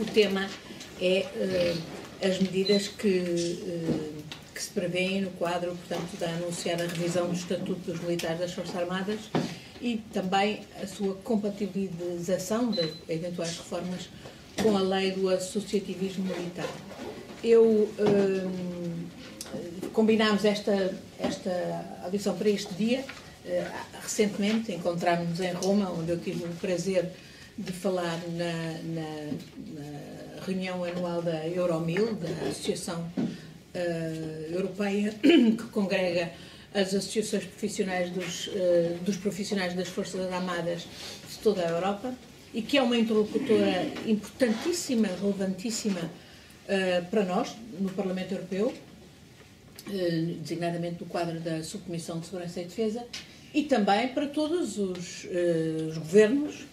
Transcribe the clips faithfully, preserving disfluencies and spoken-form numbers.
O tema é uh, as medidas que, uh, que se prevêem no quadro, portanto, da anunciada revisão do Estatuto dos Militares das Forças Armadas e também a sua compatibilização de eventuais reformas com a lei do associativismo militar. Eu... Uh, Combinámos esta, esta audição para este dia. Recentemente encontrámos-nos em Roma, onde eu tive o prazer de falar na, na, na reunião anual da Euromil, da Associação uh, Europeia, que congrega as associações profissionais dos, uh, dos profissionais das Forças Armadas de toda a Europa, e que é uma interlocutora importantíssima, relevantíssima uh, para nós, no Parlamento Europeu, designadamente no quadro da Subcomissão de Segurança e Defesa, e também para todos os, uh, os governos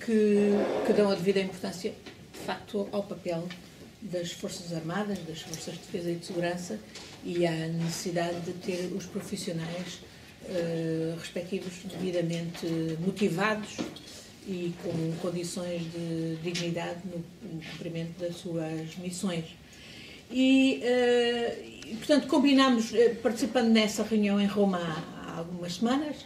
que, que dão a devida importância, de facto, ao papel das Forças Armadas, das Forças de Defesa e de Segurança, e à necessidade de ter os profissionais uh, respectivos devidamente motivados e com condições de dignidade no cumprimento das suas missões. E, uh, portanto, combinámos, participando nessa reunião em Roma há algumas semanas,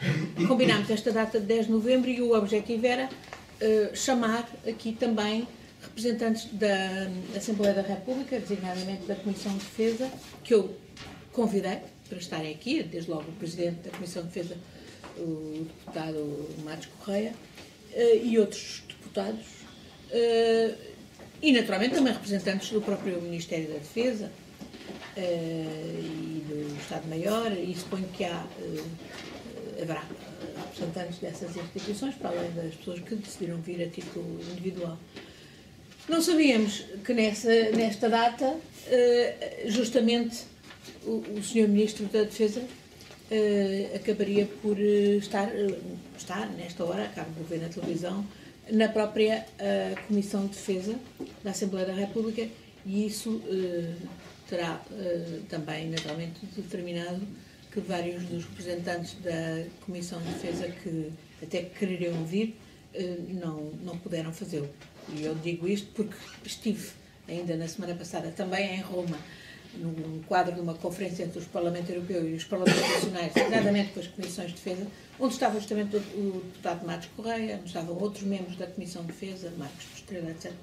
combinámos esta data de dez de novembro, e o objetivo era uh, chamar aqui também representantes da Assembleia da República, designadamente da Comissão de Defesa, que eu convidei para estarem aqui, desde logo o Presidente da Comissão de Defesa, o deputado Matos Correia, uh, e outros deputados, uh, e, naturalmente, também representantes do próprio Ministério da Defesa uh, e do Estado-Maior, e suponho que há, uh, haverá representantes dessas instituições, para além das pessoas que decidiram vir a título individual. Não sabíamos que nessa, nesta data, uh, justamente, o, o senhor Ministro da Defesa uh, acabaria por uh, estar, uh, estar, nesta hora, acabo de ver na televisão, na própria uh, Comissão de Defesa da Assembleia da República, e isso uh, terá uh, também, naturalmente, determinado que vários dos representantes da Comissão de Defesa que até quereriam vir uh, não, não puderam fazê-lo. E eu digo isto porque estive ainda na semana passada também em Roma, no quadro de uma conferência entre os Parlamentos Europeus e os Parlamentos Nacionais, exatamente com as Comissões de Defesa, onde estava justamente o deputado Matos Correia, onde estavam outros membros da Comissão de Defesa, Marcos Pestreda, etcétera.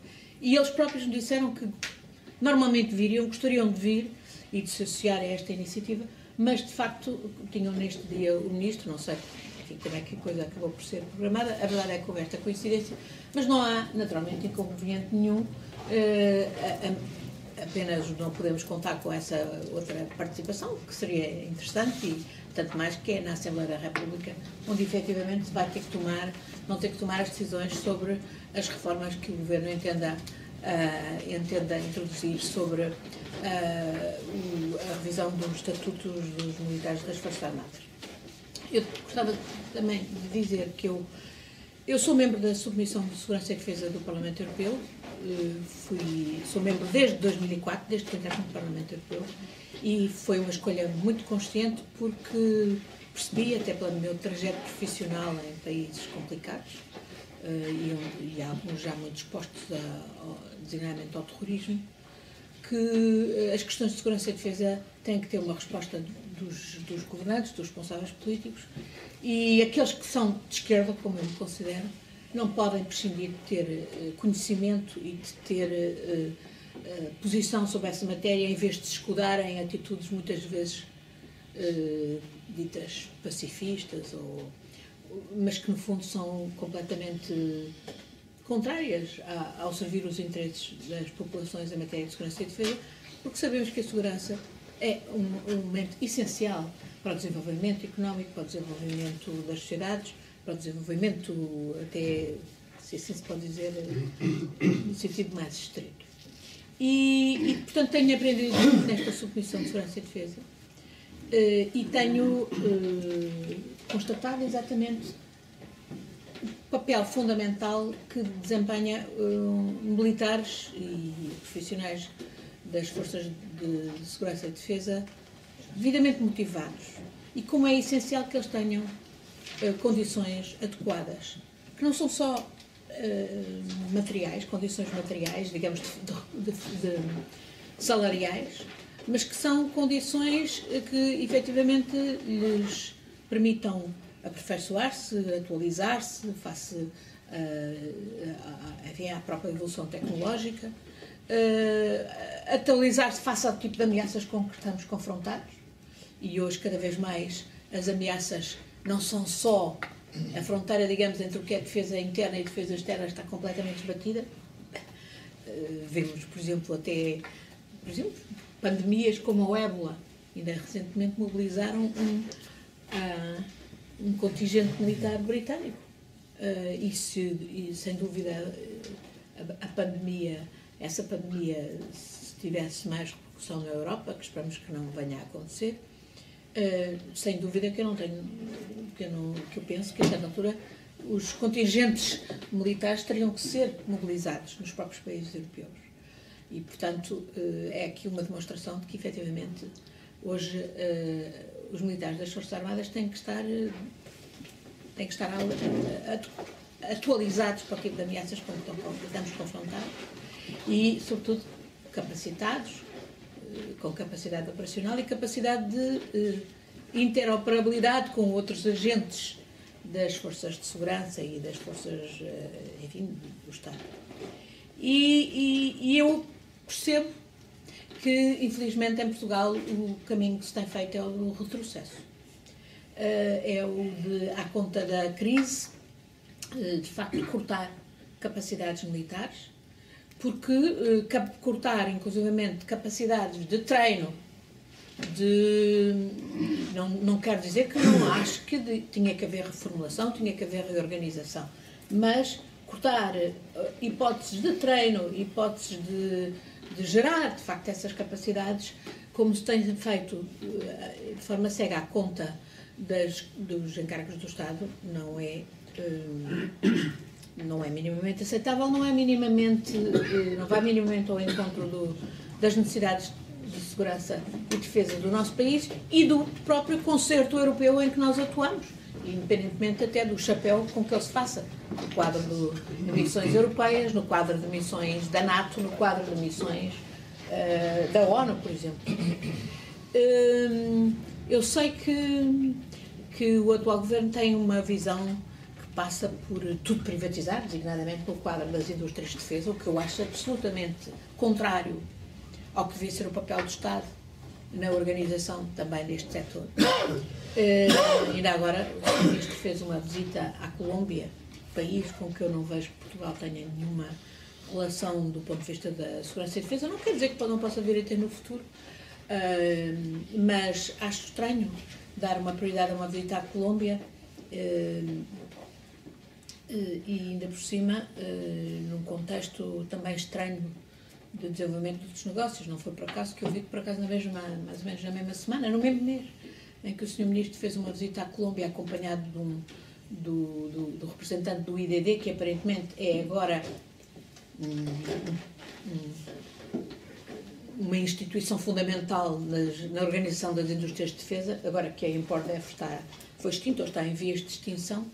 E eles próprios me disseram que normalmente viriam, gostariam de vir e de se associar a esta iniciativa, mas de facto tinham neste dia o Ministro, não sei enfim, como é que a coisa acabou por ser programada, a verdade é que houve esta coincidência, mas não há naturalmente inconveniente nenhum. Uh, a, a, Apenas não podemos contar com essa outra participação, que seria interessante, e tanto mais que é na Assembleia da República, onde efetivamente se vai ter que tomar, vão ter que tomar as decisões sobre as reformas que o Governo entenda, uh, entenda introduzir sobre uh, o, a revisão dos estatutos dos militares das Forças Armadas. Eu gostava também de dizer que eu, eu sou membro da Subcomissão de Segurança e Defesa do Parlamento Europeu. Fui, sou membro desde dois mil e quatro, desde que entrei no Parlamento Europeu, e foi uma escolha muito consciente, porque percebi, até pelo meu trajeto profissional em países complicados, uh, e, e alguns já muito expostos, a, ao, designadamente ao terrorismo, que as questões de segurança e defesa têm que ter uma resposta dos, dos governantes, dos responsáveis políticos, e aqueles que são de esquerda, como eu me considero, não podem prescindir de ter conhecimento e de ter uh, uh, posição sobre essa matéria, em vez de se escudar em atitudes muitas vezes uh, ditas pacifistas, ou, mas que no fundo são completamente contrárias a, ao servir os interesses das populações em matéria de segurança e defesa, porque sabemos que a segurança é um, um elemento essencial para o desenvolvimento económico, para o desenvolvimento das sociedades, para o desenvolvimento, até, se assim se pode dizer, no sentido mais estreito. E, e portanto, tenho aprendido muito nesta Subcomissão de Segurança e Defesa, e tenho constatado exatamente o papel fundamental que desempenha militares e profissionais das Forças de Segurança e Defesa devidamente motivados, e como é essencial que eles tenham condições adequadas, que não são só uh, materiais, condições materiais, digamos, de, de, de salariais, mas que são condições que efetivamente lhes permitam aperfeiçoar-se, atualizar-se face uh, a, enfim, à própria evolução tecnológica, uh, atualizar-se face ao tipo de ameaças com que estamos confrontados. E hoje, cada vez mais, as ameaças não são só a fronteira, digamos, entre o que é defesa interna e defesa externa, está completamente esbatida. Uh, vemos, por exemplo, até por exemplo, pandemias como a Ébola, ainda recentemente mobilizaram um, uh, um contingente militar britânico. Uh, e, se, e, sem dúvida, a, a pandemia, essa pandemia, se tivesse mais repercussão na Europa, que esperamos que não venha a acontecer, Uh, sem dúvida que eu não tenho, que eu, não, que eu penso que a certa altura os contingentes militares teriam que ser mobilizados nos próprios países europeus. E, portanto, uh, é aqui uma demonstração de que, efetivamente, hoje uh, os militares das Forças Armadas têm que estar, uh, têm que estar atualizados para o tipo de ameaças com que estamos confrontados e, sobretudo, capacitados, com capacidade operacional e capacidade de eh, interoperabilidade com outros agentes das forças de segurança e das forças, eh, enfim, do Estado. E, e, e eu percebo que, infelizmente, em Portugal o caminho que se tem feito é o do retrocesso. Uh, é o de, à conta da crise, uh, de facto, cortar capacidades militares, porque uh, cap cortar, inclusivamente, capacidades de treino, de... Não, não quero dizer que não acho que de... tinha que haver reformulação, tinha que haver reorganização, mas cortar uh, hipóteses de treino, hipóteses de, de gerar, de facto, essas capacidades, como se tem feito uh, de forma cega à conta das, dos encargos do Estado, não é... Uh, não é minimamente aceitável, não é minimamente, não vai minimamente ao encontro do, das necessidades de segurança e defesa do nosso país e do próprio concerto europeu em que nós atuamos, independentemente até do chapéu com que ele se faça, no quadro de missões europeias, no quadro de missões da NATO, no quadro de missões uh, da ONU, por exemplo. Uh, eu sei que, que o atual governo tem uma visão passa por tudo privatizar, designadamente pelo quadro das indústrias de defesa, o que eu acho absolutamente contrário ao que devia ser o papel do Estado na organização também deste setor. Uh, ainda agora, o ministro fez uma visita à Colômbia, país com que eu não vejo que Portugal tenha nenhuma relação do ponto de vista da segurança e defesa. Não quer dizer que não possa vir a ter no futuro, uh, mas acho estranho dar uma prioridade a uma visita à Colômbia, uh, Uh, e ainda por cima, uh, num contexto também estranho de desenvolvimento dos negócios. Não foi por acaso que eu vi que, por acaso, na mesma, mais ou menos na mesma semana, no mesmo mês, em que o senhor Ministro fez uma visita à Colômbia acompanhado de um, do, do, do representante do I D D, que aparentemente é agora um, um, uma instituição fundamental nas, na organização das indústrias de defesa, agora que a Importef está, foi extinta ou está em vias de extinção.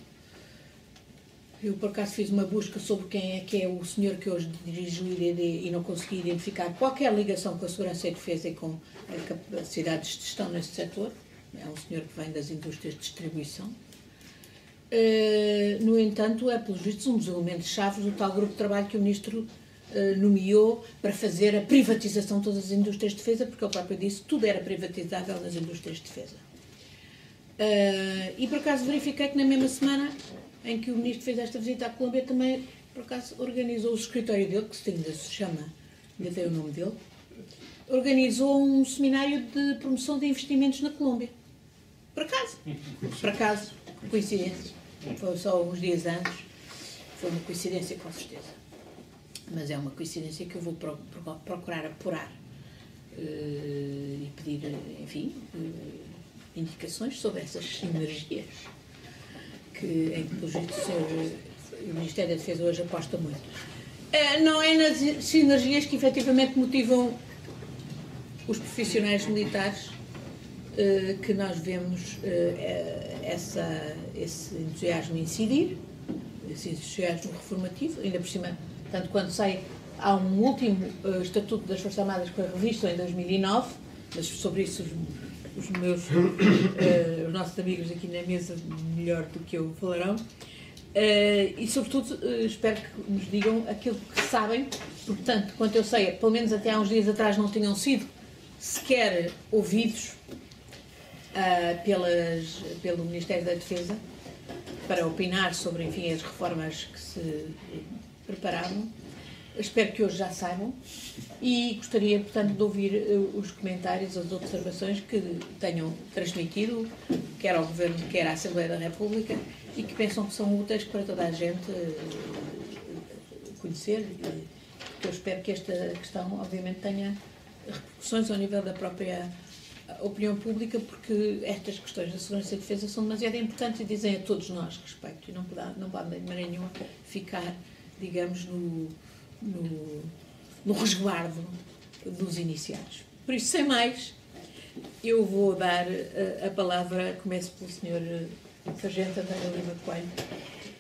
Eu, por acaso, fiz uma busca sobre quem é que é o senhor que hoje dirige o I D D e não consegui identificar qualquer ligação com a segurança e defesa e com a capacidade de gestão nesse setor. É um senhor que vem das indústrias de distribuição. Uh, no entanto, é, pelos vistos, um dos elementos-chave do tal grupo de trabalho que o Ministro uh, nomeou para fazer a privatização de todas as indústrias de defesa, porque ele próprio disse que tudo era privatizável nas indústrias de defesa. Uh, e, por acaso, verifiquei que na mesma semana em que o Ministro fez esta visita à Colômbia, também, por acaso, organizou o escritório dele, que ainda se chama, ainda tem o nome dele, organizou um seminário de promoção de investimentos na Colômbia. Por acaso, por acaso, coincidência. Foi só uns dias antes, foi uma coincidência com certeza. Mas é uma coincidência que eu vou procurar apurar e pedir, enfim, indicações sobre essas sinergias. Que, em que, pelo jeito, o Ministério da Defesa hoje aposta muito. Não é nas sinergias que efetivamente motivam os profissionais militares que nós vemos essa, esse entusiasmo incidir, se chegar um reformativo, ainda por cima, tanto quando sai, há um último uh, Estatuto das Forças Armadas que foi revisto em dois mil e nove, mas sobre isso os, os meus, uh, os nossos amigos aqui na mesa melhor do que eu falarão. Uh, e sobretudo uh, espero que nos digam aquilo que sabem, porque tanto quanto eu sei, pelo menos até há uns dias atrás não tinham sido sequer ouvidos uh, pelas, pelo Ministério da Defesa para opinar sobre, enfim, as reformas que se preparavam. Espero que hoje já saibam e gostaria, portanto, de ouvir uh, os comentários, as observações que tenham transmitido, quer ao Governo, quer à Assembleia da República, e que pensam que são úteis para toda a gente conhecer, porque eu espero que esta questão, obviamente, tenha repercussões ao nível da própria opinião pública, porque estas questões da segurança e defesa são demasiado importantes e dizem a todos nós respeito, e não pode, não pode de maneira nenhuma ficar, digamos, no, no, no resguardo dos iniciados. Por isso, sem mais, eu vou dar a, a palavra, começo pelo senhor Sargento André Lima Coelho,